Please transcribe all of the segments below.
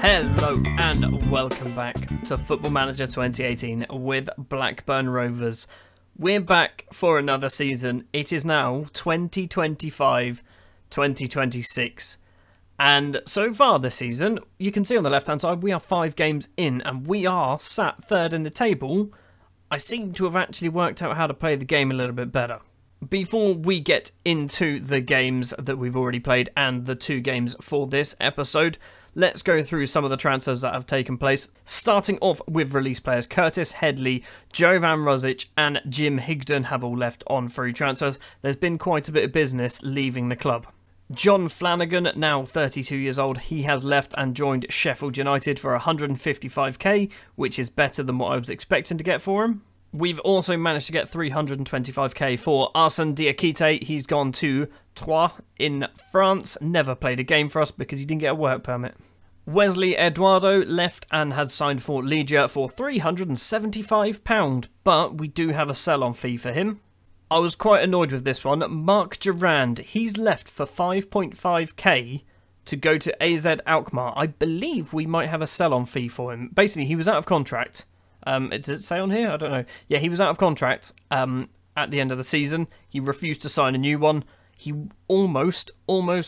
Hello and welcome back to Football Manager 2018 with Blackburn Rovers. We're back for another season. It is now 2025-2026. And so far this season, you can see on the left-hand side, we are 5 games in and we are sat third in the table. I seem to have actually worked out how to play the game a little bit better. Before we get into the games that we've already played and the 2 games for this episode, let's go through some of the transfers that have taken place. Starting off with release players, Curtis Headley, Jovan Rosic and Jim Higdon have all left on free transfers. There's been quite a bit of business leaving the club. John Flanagan, now 32 years old, he has left and joined Sheffield United for 155k, which is better than what I was expecting to get for him. We've also managed to get 325k for Arsene Diakite. He's gone to Troyes in France, never played a game for us because he didn't get a work permit. Wesley Eduardo left and has signed for Legia for £375, but we do have a sell-on fee for him. I was quite annoyed with this one. Marc Durand, he's left for 5.5k to go to AZ Alkmaar. I believe we might have a sell-on fee for him. Basically, he was out of contract. Does it say on here? I don't know. Yeah, he was out of contract at the end of the season. He refused to sign a new one. He almost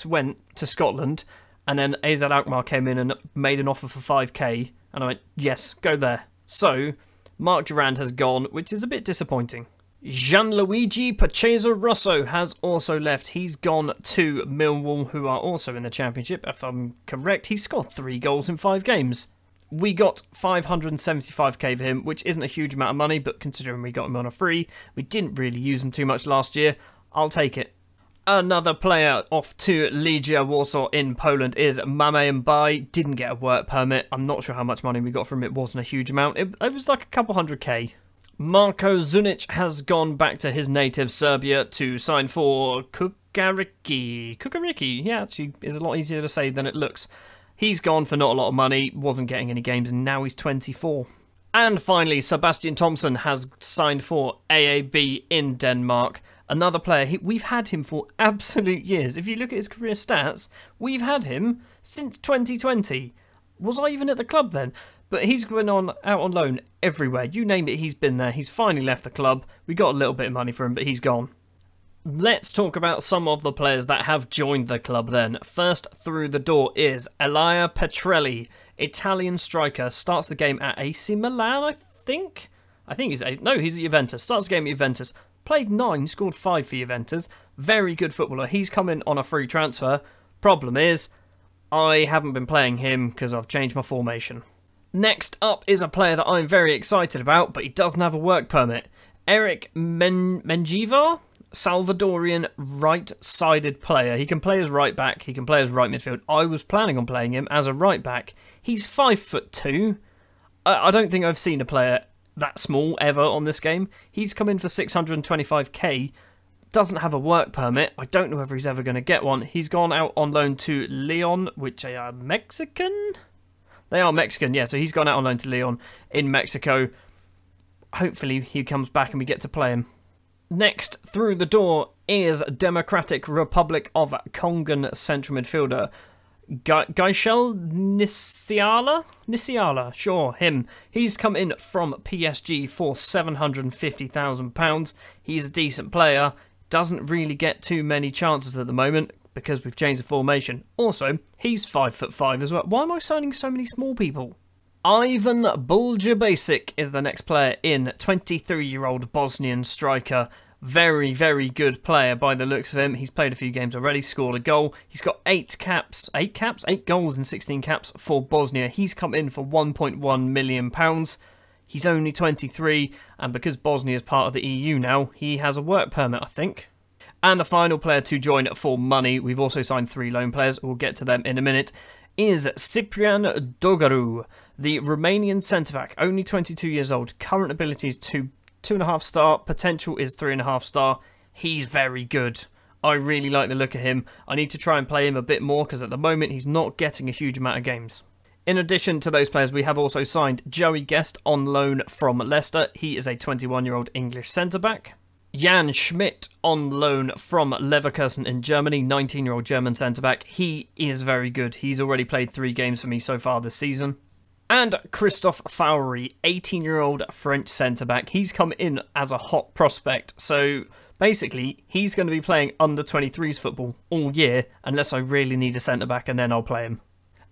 went to Scotland, and then AZ Alkmaar came in and made an offer for 5k, and I went, yes, go there. So, Marc Durand has gone, which is a bit disappointing. Gianluigi Pachezo Rosso has also left. He's gone to Millwall, who are also in the Championship. If I'm correct, he scored 3 goals in 5 games. We got 575k for him, which isn't a huge amount of money, but considering we got him on a free, we didn't really use him too much last year. I'll take it. Another player off to Legia Warsaw in Poland is Mame Mbai. Didn't get a work permit. I'm not sure how much money we got from it. Wasn't a huge amount. It was like a couple a couple hundred k. Marco Zunic has gone back to his native Serbia to sign for Kukariki. Kukariki, yeah, actually is a lot easier to say than it looks. He's gone for not a lot of money, wasn't getting any games, and now he's 24. And finally, Sebastian Thompson has signed for AAB in Denmark. Another player, we've had him for absolute years. If you look at his career stats, we've had him since 2020. Was I even at the club then? But he's been out on loan everywhere. You name it, he's been there. He's finally left the club. We got a little bit of money for him, but he's gone. Let's talk about some of the players that have joined the club then. First through the door is Elia Petrelli, Italian striker, starts the game at AC Milan, I think? he's at Juventus, starts the game at Juventus, played 9, scored 5 for Juventus, very good footballer. He's come in on a free transfer. Problem is, I haven't been playing him because I've changed my formation. Next up is a player that I'm very excited about, but he doesn't have a work permit. Eric Menjivar? Salvadorian right-sided player. He can play as right back, he can play as right midfield. I was planning on playing him as a right back. He's 5'2". I don't think I've seen a player that small ever on this game. He's come in for 625k, doesn't have a work permit. I don't know whether he's ever going to get one. He's gone out on loan to Leon, which are Mexican? They are Mexican, yeah, so he's gone out on loan to Leon in Mexico. Hopefully he comes back and we get to play him. Next through the door is Democratic Republic of Congan central midfielder Geisel Ga Nsiala, sure, him. He's come in from PSG for £750,000. He's a decent player, doesn't really get too many chances at the moment because we've changed the formation. Also, he's 5'5" as well. Why am I signing so many small people? Ivan Basic is the next player in, 23-year-old Bosnian striker. Very, very good player by the looks of him. He's played a few games already, scored a goal. He's got 8 goals and 16 caps for Bosnia. He's come in for £1.1 million. He's only 23, and because Bosnia is part of the EU now, he has a work permit, I think. And the final player to join for money, we've also signed 3 loan players, we'll get to them in a minute, is Ciprian Dogaru, the Romanian centre-back, only 22 years old. Current ability is 2.5 star, potential is 3.5 star. He's very good. I really like the look of him. I need to try and play him a bit more because at the moment he's not getting a huge amount of games. In addition to those players, we have also signed Joey Guest on loan from Leicester. He is a 21-year-old English centre-back. Jan Schmidt on loan from Leverkusen in Germany, 19-year-old German centre-back. He is very good. He's already played 3 games for me so far this season. And Christophe Fowry, 18-year-old French centre-back. He's come in as a hot prospect, so basically he's going to be playing under-23s football all year, unless I really need a centre-back, and then I'll play him.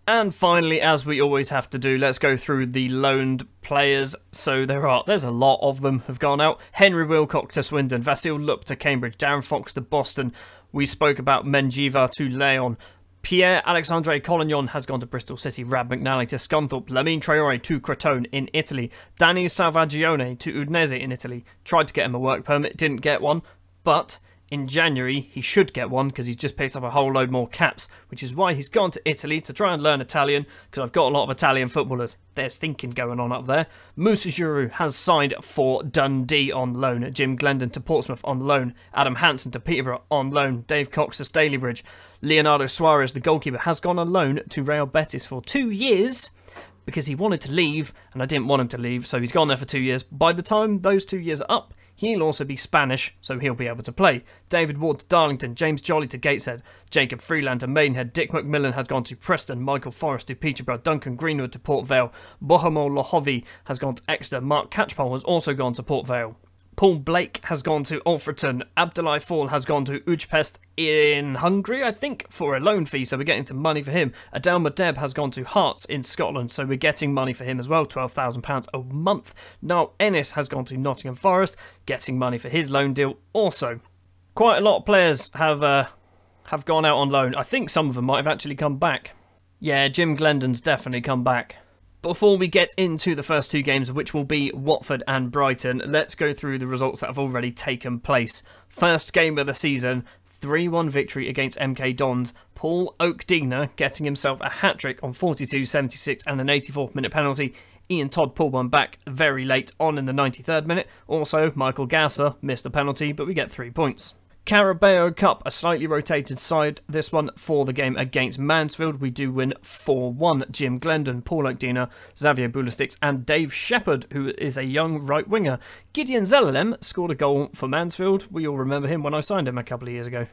And finally, as we always have to do, let's go through the loaned players. So there's a lot of them have gone out. Henry Wilcock to Swindon, Vasil Lup to Cambridge, Darren Fox to Boston. We spoke about Menjivar to Leon. Pierre-Alexandre Collignon has gone to Bristol City, Rab McNally to Scunthorpe, Lamine Traore to Crotone in Italy, Danny Salvagione to Udinese in Italy. Tried to get him a work permit, didn't get one, but in January he should get one because he's just picked up a whole load more caps, which is why he's gone to Italy to try and learn Italian, because I've got a lot of Italian footballers. There's thinking going on up there. Moussa Giroud has signed for Dundee on loan, Jim Glendon to Portsmouth on loan, Adam Hansen to Peterborough on loan, Dave Cox to Stalybridge. Leonardo Suarez, the goalkeeper, has gone on loan to Real Betis for 2 years because he wanted to leave and I didn't want him to leave, so he's gone there for 2 years. By the time those 2 years are up, he'll also be Spanish, so he'll be able to play. David Ward to Darlington, James Jolly to Gateshead, Jacob Freeland to Maidenhead, Dick McMillan has gone to Preston, Michael Forrest to Peterborough, Duncan Greenwood to Port Vale, Bohemol Lohovi has gone to Exeter, Mark Catchpole has also gone to Port Vale. Paul Blake has gone to Alfreton, Abdoulaye Fall has gone to Ujpest in Hungary, I think, for a loan fee, so we're getting some money for him. Adelma Deb has gone to Hearts in Scotland, so we're getting money for him as well, £12,000 a month. Niall Ennis has gone to Nottingham Forest, getting money for his loan deal also. Quite a lot of players have gone out on loan. I think some of them might have actually come back. Yeah, Jim Glendon's definitely come back. Before we get into the first 2 games, which will be Watford and Brighton, let's go through the results that have already taken place. First game of the season, 3-1 victory against MK Dons. Paul Oakdina getting himself a hat-trick on 42-76 and an 84th minute penalty. Ian Todd pulled one back very late on in the 93rd minute. Also, Michael Gasser missed a penalty, but we get 3 points. Carabao Cup, a slightly rotated side, this one for the game against Mansfield. We do win 4-1. Jim Glendon, Paul Oakdina, Xavier Boulastix and Dave Shepherd, who is a young right winger. Gideon Zelalem scored a goal for Mansfield. We all remember him when I signed him a couple of years ago.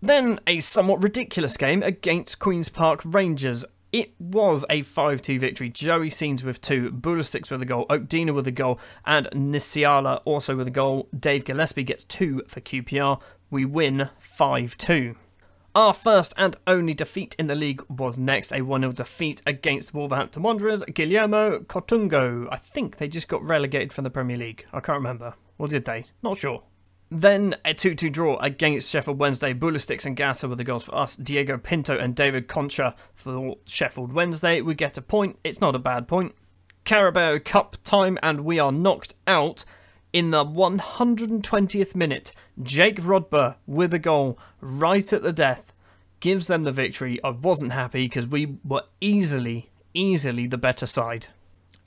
Then a somewhat ridiculous game against Queen's Park Rangers. It was a 5-2 victory. Joey Scenes with 2, Boulastix with a goal, Oakdina with a goal and Nsiala also with a goal. Dave Gillespie gets 2 for QPR. We win 5-2. Our first and only defeat in the league was next, a 1-0 defeat against Wolverhampton Wanderers. Guillermo Cotungo, I think they just got relegated from the Premier League. I can't remember. Or did they? Not sure. Then a 2-2 draw against Sheffield Wednesday. Boulastix and Gasser were the goals for us. Diego Pinto and David Concha for Sheffield Wednesday. We get a point. It's not a bad point. Carabao Cup time and we are knocked out. In the 120th minute, Jake Rodber with a goal right at the death gives them the victory. I wasn't happy because we were easily the better side.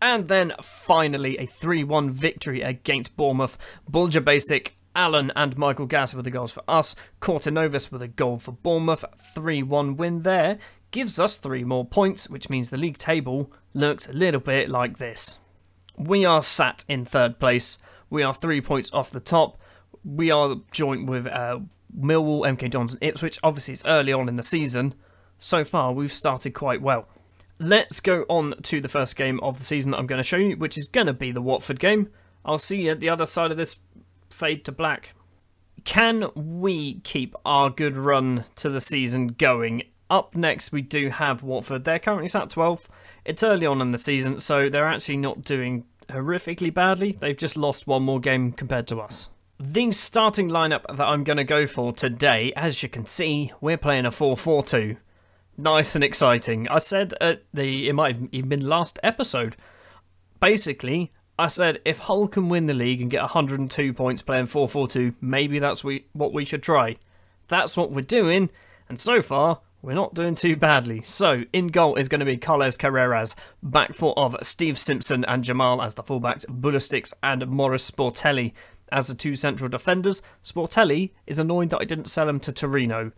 And then finally a 3-1 victory against Bournemouth. Bulger Basic, Allen and Michael Gasser with the goals for us. Cortonovas with a goal for Bournemouth. 3-1 win there gives us 3 more points, which means the league table looks a little bit like this. We are sat in 3rd place. We are 3 points off the top. We are joint with Millwall, MK Dons and Ipswich. Obviously, it's early on in the season. So far, we've started quite well. Let's go on to the first game of the season that I'm going to show you, which is going to be the Watford game. I'll see you at the other side of this fade to black. Can we keep our good run to the season going? Up next, we do have Watford. They're currently sat 12th. It's early on in the season, so they're actually not doing horrifically badly. They've just lost 1 more game compared to us. The starting lineup that I'm going to go for today, as you can see, we're playing a 4-4-2. Nice and exciting. I said it might have even been last episode. Basically, I said if Hull can win the league and get 102 points playing 4-4-2, maybe that's what we should try. That's what we're doing, and so far we're not doing too badly. So, in goal is going to be Carles Carreras, back four of Steve Simpson and Jamal as the fullbacks, Boulastix and Maurice Sportelli as the 2 central defenders. Sportelli is annoyed that I didn't sell him to Torino.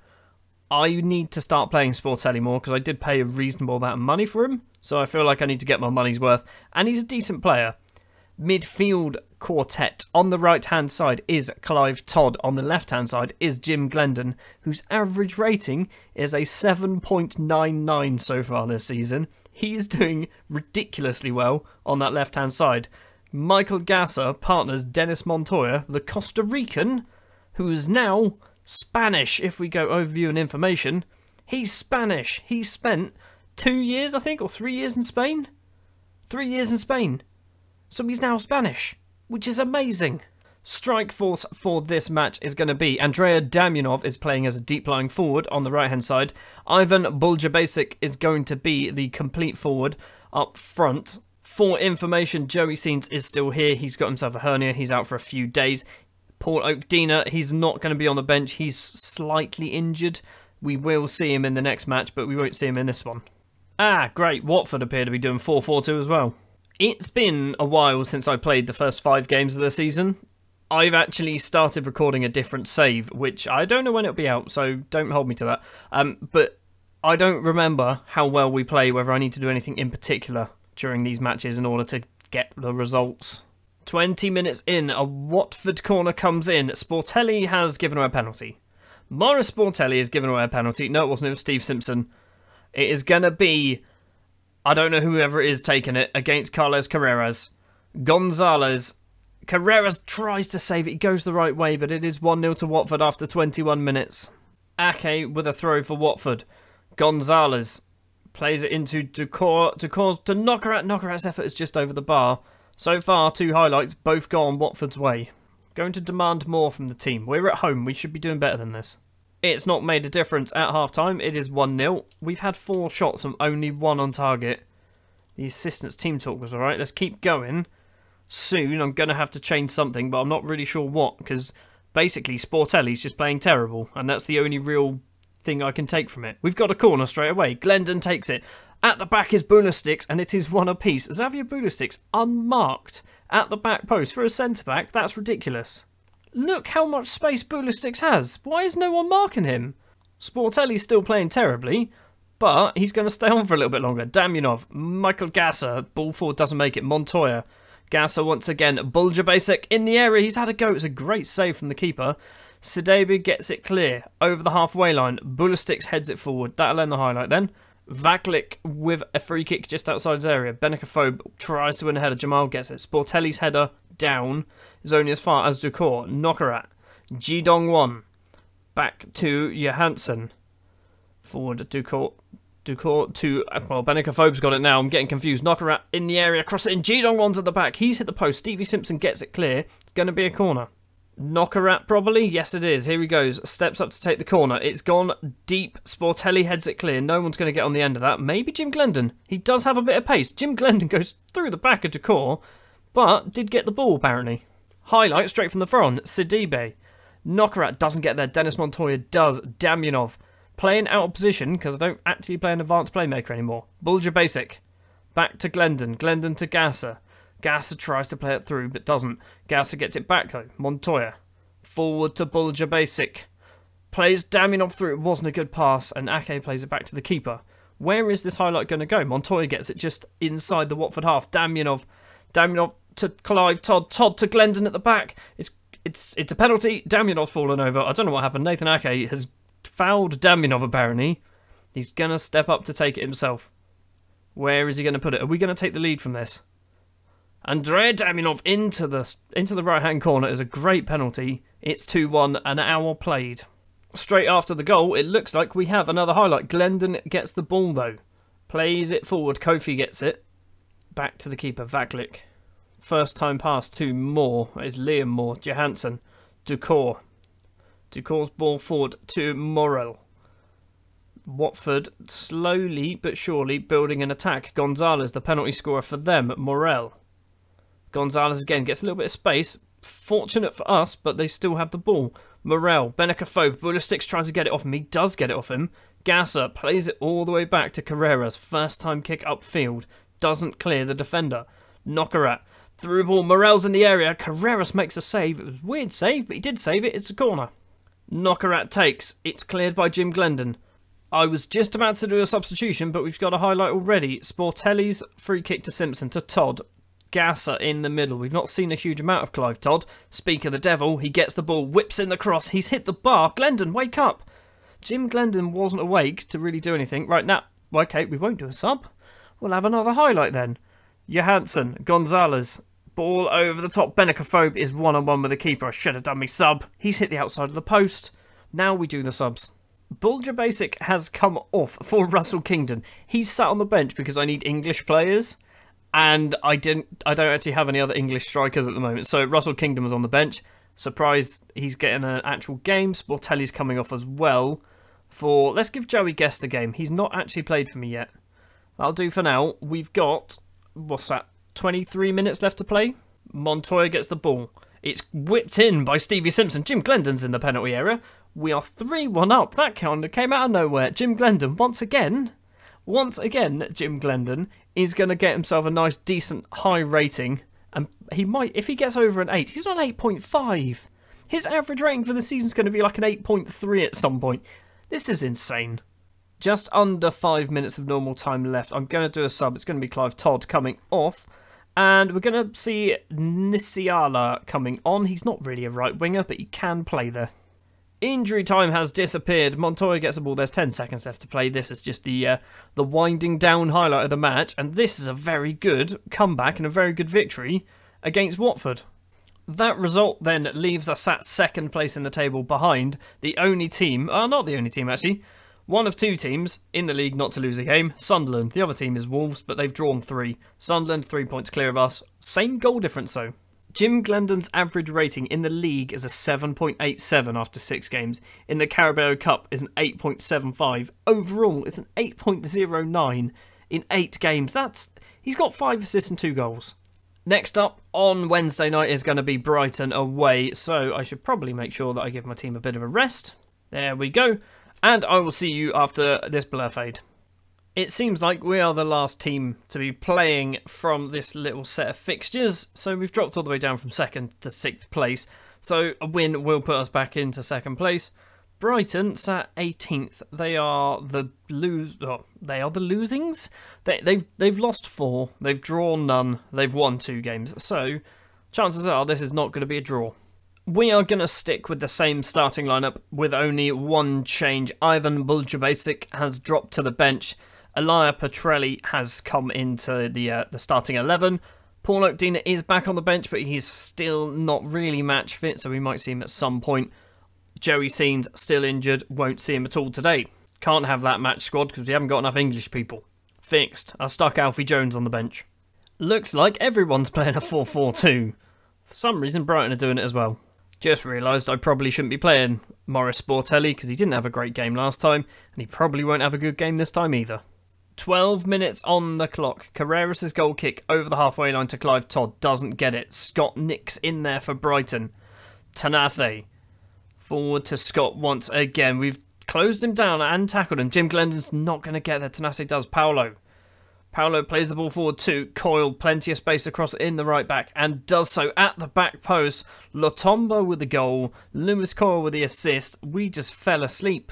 I need to start playing Sportelli more because I did pay a reasonable amount of money for him, so I feel like I need to get my money's worth, and he's a decent player. Midfield quartet. On the right-hand side is Clive Todd. On the left-hand side is Jim Glendon, whose average rating is a 7.99 so far this season. He's doing ridiculously well on that left-hand side. Michael Gasser partners Dennis Montoya, the Costa Rican, who is now Spanish. If we go overview and information, he's Spanish. He spent 2 years, I think, or 3 years in Spain. 3 years in Spain. So he's now Spanish, which is amazing. Strike force for this match is going to be Andrea Damjanov is playing as a deep-lying forward on the right-hand side. Ivan Basic is going to be the complete forward up front. For information, Joey Scenes is still here. He's got himself a hernia. He's out for a few days. Paul Oakdina, he's not going to be on the bench. He's slightly injured. We will see him in the next match, but we won't see him in this one. Ah, great. Watford appear to be doing 4-4-2 as well. It's been a while since I played the first 5 games of the season. I've actually started recording a different save, which I don't know when it'll be out, so don't hold me to that. But I don't remember how well we play, whether I need to do anything in particular during these matches in order to get the results. 20 minutes in, a Watford corner comes in. Sportelli has given away a penalty. Maurice Sportelli has given away a penalty. No, it wasn't. It was Steve Simpson. It is going to be, I don't know whoever it is taking it, against Carlos Carreras. Gonzalez. Carreras tries to save it. He goes the right way, but it is 1-0 to Watford after 21 minutes. Ake with a throw for Watford. Gonzalez plays it into Ducour. Ducour's to Nokerat. Nokerat's effort is just over the bar. So far, 2 highlights, both gone Watford's way. Going to demand more from the team. We're at home. We should be doing better than this. It's not made a difference at half-time. It is 1-0. We've had 4 shots and only 1 on target. The assistant's team talk was all right. Let's keep going. Soon I'm going to have to change something, but I'm not really sure what, because basically Sportelli's just playing terrible, and that's the only real thing I can take from it. We've got a corner straight away. Glendon takes it. At the back is Bunastix, and it is 1 apiece. Xavier Bunastix unmarked at the back post for a centre-back. That's ridiculous. Look how much space Bunastix has. Why is no one marking him? Sportelli's still playing terribly, but he's going to stay on for a little bit longer. Damjanov, Michael Gasser, ball forward doesn't make it. Montoya. Gasser once again, Basic in the area, he's had a go, it's a great save from the keeper. Sidibe gets it clear, over the halfway line, Bunastix heads it forward, that'll end the highlight then. Vaglik with a free kick just outside his area, Benikophobe tries to win a header, Jamal gets it, Sportelli's header down, is only as far as Ducour, Nokerat, Ji Dong-won, back to Johansson, forward Ducour. Ducour to, well, Benikophobe's got it now. I'm getting confused. Nokerat in the area. Cross it in. Ji Dong-won's at the back. He's hit the post. Stevie Simpson gets it clear. It's going to be a corner. Nokerat probably? Yes, it is. Here he goes. Steps up to take the corner. It's gone deep. Sportelli heads it clear. No one's going to get on the end of that. Maybe Jim Glendon. He does have a bit of pace. Jim Glendon goes through the back of Ducour, but did get the ball, apparently. Highlight straight from the front. Sidibe. Nokerat doesn't get there. Dennis Montoya does. Damjanov. Playing out of position, because I don't actually play an advanced playmaker anymore. Basic. Back to Glendon. Glendon to Gasser. Gasser tries to play it through, but doesn't. Gasser gets it back, though. Montoya. Forward to Basic. Plays Damjanov through. It wasn't a good pass, and Ake plays it back to the keeper. Where is this highlight going to go? Montoya gets it just inside the Watford half. Damjanov. Damjanov to Clive Todd. Todd to Glendon at the back. It's a penalty. Damjanov's fallen over. I don't know what happened. Nathan Ake has fouled Damjanov, apparently. He's going to step up to take it himself. Where is he going to put it? Are we going to take the lead from this? Andrei Damjanov into the right-hand corner is a great penalty. It's 2-1, an hour played. Straight after the goal, it looks like we have another highlight. Glendon gets the ball, though. Plays it forward. Kofi gets it. Back to the keeper, Vaglik. First-time pass to Moore. It's Liam Moore. Johansson. Ducour. Ducour's ball forward to Morel. Watford slowly but surely building an attack. Gonzalez, the penalty scorer for them. Morel. Gonzalez again gets a little bit of space. Fortunate for us, but they still have the ball. Morel, Benikophobe, Bunastix tries to get it off him. He does get it off him. Gasser plays it all the way back to Carreras. First time kick upfield. Doesn't clear the defender. Nokerat. Through ball. Morel's in the area. Carreras makes a save. It was a weird save, but he did save it. It's a corner. Knockerat takes. It's cleared by Jim Glendon. I was just about to do a substitution, but we've got a highlight already. Sportelli's free kick to Simpson, to Todd. Gasser in the middle. We've not seen a huge amount of Clive Todd. Speak of the devil, he gets the ball, whips in the cross. He's hit the bar. Glendon, wake up. Jim Glendon wasn't awake to really do anything. Right now, okay, we won't do a sub. We'll have another highlight then. Johansson, Gonzalez. Ball over the top. Benikophobe is one-on-one with the keeper. I should have done me sub. He's hit the outside of the post. Now we do the subs. Bulger Basic has come off for Russell Kingdon. He's sat on the bench because I need English players, and I don't actually have any other English strikers at the moment. So Russell Kingdon was on the bench. Surprised he's getting an actual game. Sportelli's coming off as well. For let's give Joey Guest a game. He's not actually played for me yet. That'll do for now. We've got, what's that, 23 minutes left to play. Montoya gets the ball. It's whipped in by Stevie Simpson. Jim Glendon's in the penalty area. We are 3-1 up. That kind of came out of nowhere. Jim Glendon, once again, Jim Glendon is going to get himself a nice, decent, high rating. And he might, if he gets over an 8, he's on 8.5. His average rating for the season's going to be like an 8.3 at some point. This is insane. Just under 5 minutes of normal time left. I'm going to do a sub. It's going to be Clive Todd coming off. And we're going to see Nsiala coming on. He's not really a right winger, but he can play there. Injury time has disappeared. Montoya gets the ball. There's 10 seconds left to play. This is just the winding down highlight of the match. And this is a very good comeback and a very good victory against Watford. That result then leaves us at second place in the table behind the only team, not the only team actually, one of two teams in the league not to lose a game, Sunderland. The other team is Wolves, but they've drawn 3. Sunderland 3 points clear of us. Same goal difference though. Jim Glendon's average rating in the league is a 7.87 after 6 games. In the Carabao Cup is an 8.75. Overall, it's an 8.09 in 8 games. He's got 5 assists and 2 goals. Next up on Wednesday night is going to be Brighton away, so I should probably make sure that I give my team a bit of a rest. There we go. And I will see you after this blur fade. It seems like we are the last team to be playing from this little set of fixtures. So we've dropped all the way down from 2nd to 6th place. So a win will put us back into 2nd place. Brighton sat 18th. They are the losings. They've lost 4. They've drawn none. They've won 2 games. So chances are this is not going to be a draw. We are going to stick with the same starting lineup with only one change. Ivan Buljabasic has dropped to the bench. Elia Petrelli has come into the starting 11. Paul Oakdina is back on the bench, but he's still not really match fit, so we might see him at some point. Joey Scenes, still injured, won't see him at all today. Can't have that match squad because we haven't got enough English people. Fixed. I stuck Alfie Jones on the bench. Looks like everyone's playing a 4-4-2. For some reason, Brighton are doing it as well. Just realised I probably shouldn't be playing Maurice Sportelli because he didn't have a great game last time, and he probably won't have a good game this time either. 12 minutes on the clock. Carreras' goal kick over the halfway line to Clive Todd. Doesn't get it. Scott Nicks in there for Brighton. Tanase. Forward to Scott once again. We've closed him down and tackled him. Jim Glendon's not going to get there. Tanase does. Paolo. Paolo plays the ball forward too. Coyle, plenty of space across in the right back, and does so at the back post. Lotombo with the goal. Loomis Coyle with the assist. We just fell asleep.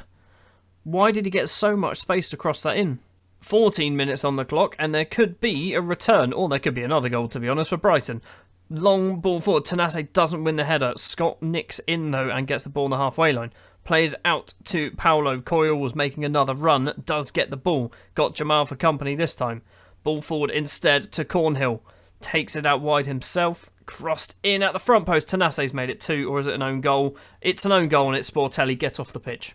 Why did he get so much space to cross that in? 14 minutes on the clock, and there could be a return, or there could be another goal, to be honest, for Brighton. Long ball forward. Tanase doesn't win the header. Scott Nicks in, though, and gets the ball on the halfway line. Plays out to Paolo. Coyle was making another run. Does get the ball. Got Jamal for company this time. Ball forward instead to Cornhill. Takes it out wide himself. Crossed in at the front post. Tanase's made it 2, or is it an own goal? It's an own goal, and it's Sportelli. Get off the pitch.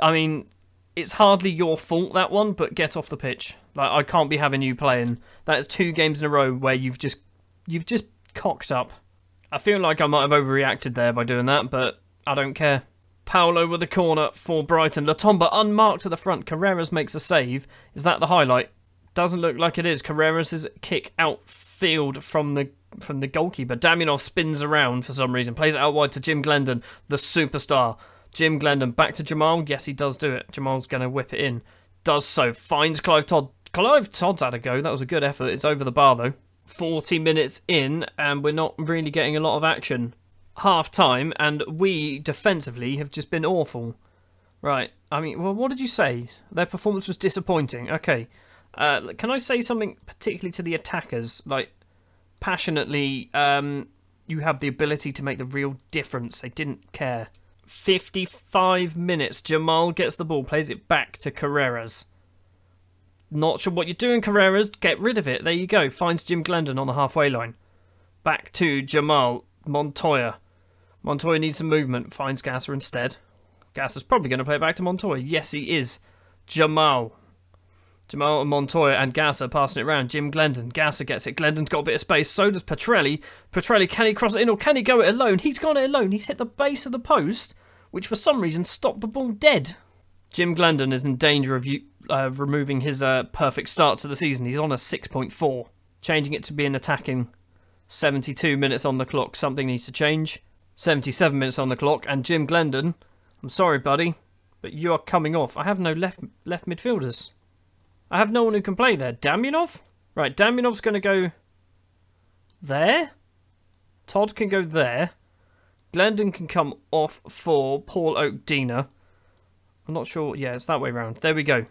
I mean, it's hardly your fault, that one, but get off the pitch. Like, I can't be having you playing. That is 2 games in a row where you've just cocked up. I feel like I might have overreacted there by doing that, but I don't care. Paolo with a corner for Brighton. Lotomba unmarked to the front. Carreras makes a save. Is that the highlight? Doesn't look like it is. Carreras' kick outfield from the goalkeeper. Damianov spins around for some reason. Plays it out wide to Jim Glendon, the superstar. Jim Glendon back to Jamal. Yes, he does do it. Jamal's going to whip it in. Does so. Finds Clive Todd. Clive Todd's had a go. That was a good effort. It's over the bar, though. 40 minutes in, and we're not really getting a lot of action. half-time, and we, defensively, have just been awful. Right, I mean, well, what did you say? Their performance was disappointing. Okay, can I say something particularly to the attackers? Like, passionately, you have the ability to make the real difference. They didn't care. 55 minutes, Jamal gets the ball, plays it back to Carreras. Not sure what you're doing, Carreras. Get rid of it. There you go. Finds Jim Glendon on the halfway line. Back to Jamal. Montoya. Montoya needs some movement. Finds Gasser instead. Gasser's probably going to play it back to Montoya. Yes, he is. Jamal. Jamal and Montoya and Gasser passing it around. Jim Glendon. Gasser gets it. Glendon's got a bit of space. So does Petrelli. Petrelli, can he cross it in or can he go it alone? He's gone it alone. He's hit the base of the post, which for some reason stopped the ball dead. Jim Glendon is in danger of removing his perfect start to the season. He's on a 6.4. Changing it to be an attacking. 72 minutes on the clock. Something needs to change. 77 minutes on the clock. And Jim Glendon, I'm sorry, buddy, but you are coming off. I have no left midfielders. I have no one who can play there. Damjanov? Right, Damjanov's going to go there. Todd can go there. Glendon can come off for Paul Oakdina. I'm not sure. Yeah, it's that way round. There we go.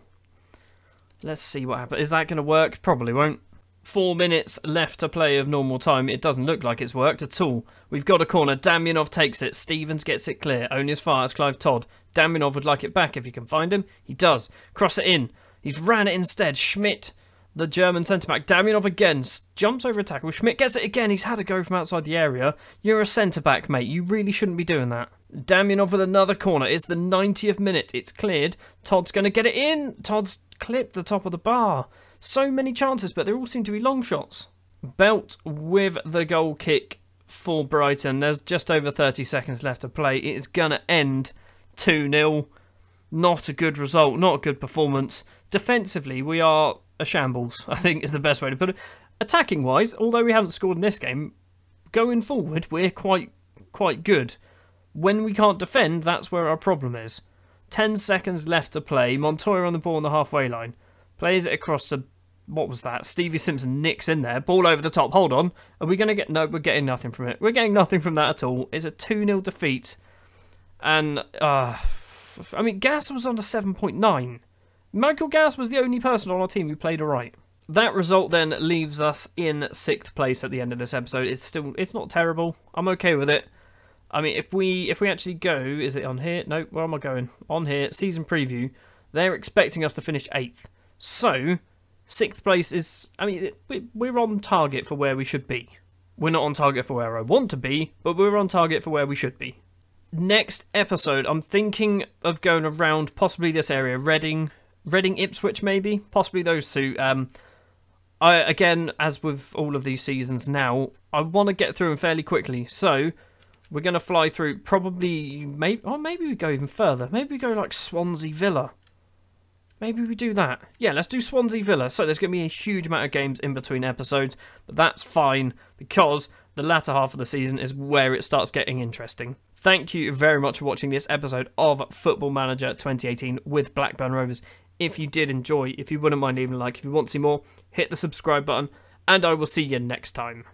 Let's see what happens. Is that going to work? Probably won't. 4 minutes left to play of normal time. It doesn't look like it's worked at all. We've got a corner. Damjanov takes it. Stevens gets it clear. Only as far as Clive Todd. Damjanov would like it back if he can find him. He does. Cross it in. He's ran it instead. Schmidt, the German centre-back. Damjanov again. Jumps over a tackle. Schmidt gets it again. He's had a go from outside the area. You're a centre-back, mate. You really shouldn't be doing that. Damjanov with another corner. It's the 90th minute. It's cleared. Todd's going to get it in. Todd's clipped the top of the bar. So many chances, but they all seem to be long shots. Belt with the goal kick for Brighton. There's just over 30 seconds left to play. It is going to end 2-0. Not a good result. Not a good performance. Defensively, we are a shambles, I think is the best way to put it. Attacking-wise, although we haven't scored in this game, going forward, we're quite good. When we can't defend, that's where our problem is. 10 seconds left to play. Montoya on the ball on the halfway line. Plays it across to... what was that? Stevie Simpson nicks in there. Ball over the top. Hold on. Are we going to get... no, we're getting nothing from it. We're getting nothing from that at all. It's a 2-0 defeat. And... I mean, Gas was under 7.9. Michael Gas was the only person on our team who played alright. That result then leaves us in 6th place at the end of this episode. It's not terrible. I'm okay with it. I mean, if we actually go, is it on here? No, where am I going? On here, season preview. They're expecting us to finish 8th. So, 6th place is, I mean, we're on target for where we should be. We're not on target for where I want to be, but we're on target for where we should be. Next episode, I'm thinking of going around possibly this area, Reading, Ipswich maybe, possibly those two. I again, as with all of these seasons now, I want to get through them fairly quickly, so... we're going to fly through probably, maybe we go even further. Maybe we go like Swansea Villa. Maybe we do that. Yeah, let's do Swansea Villa. So there's going to be a huge amount of games in between episodes, but that's fine because the latter half of the season is where it starts getting interesting. Thank you very much for watching this episode of Football Manager 2018 with Blackburn Rovers. If you did enjoy, if you wouldn't mind leaving a like, if you want to see more, hit the subscribe button, and I will see you next time.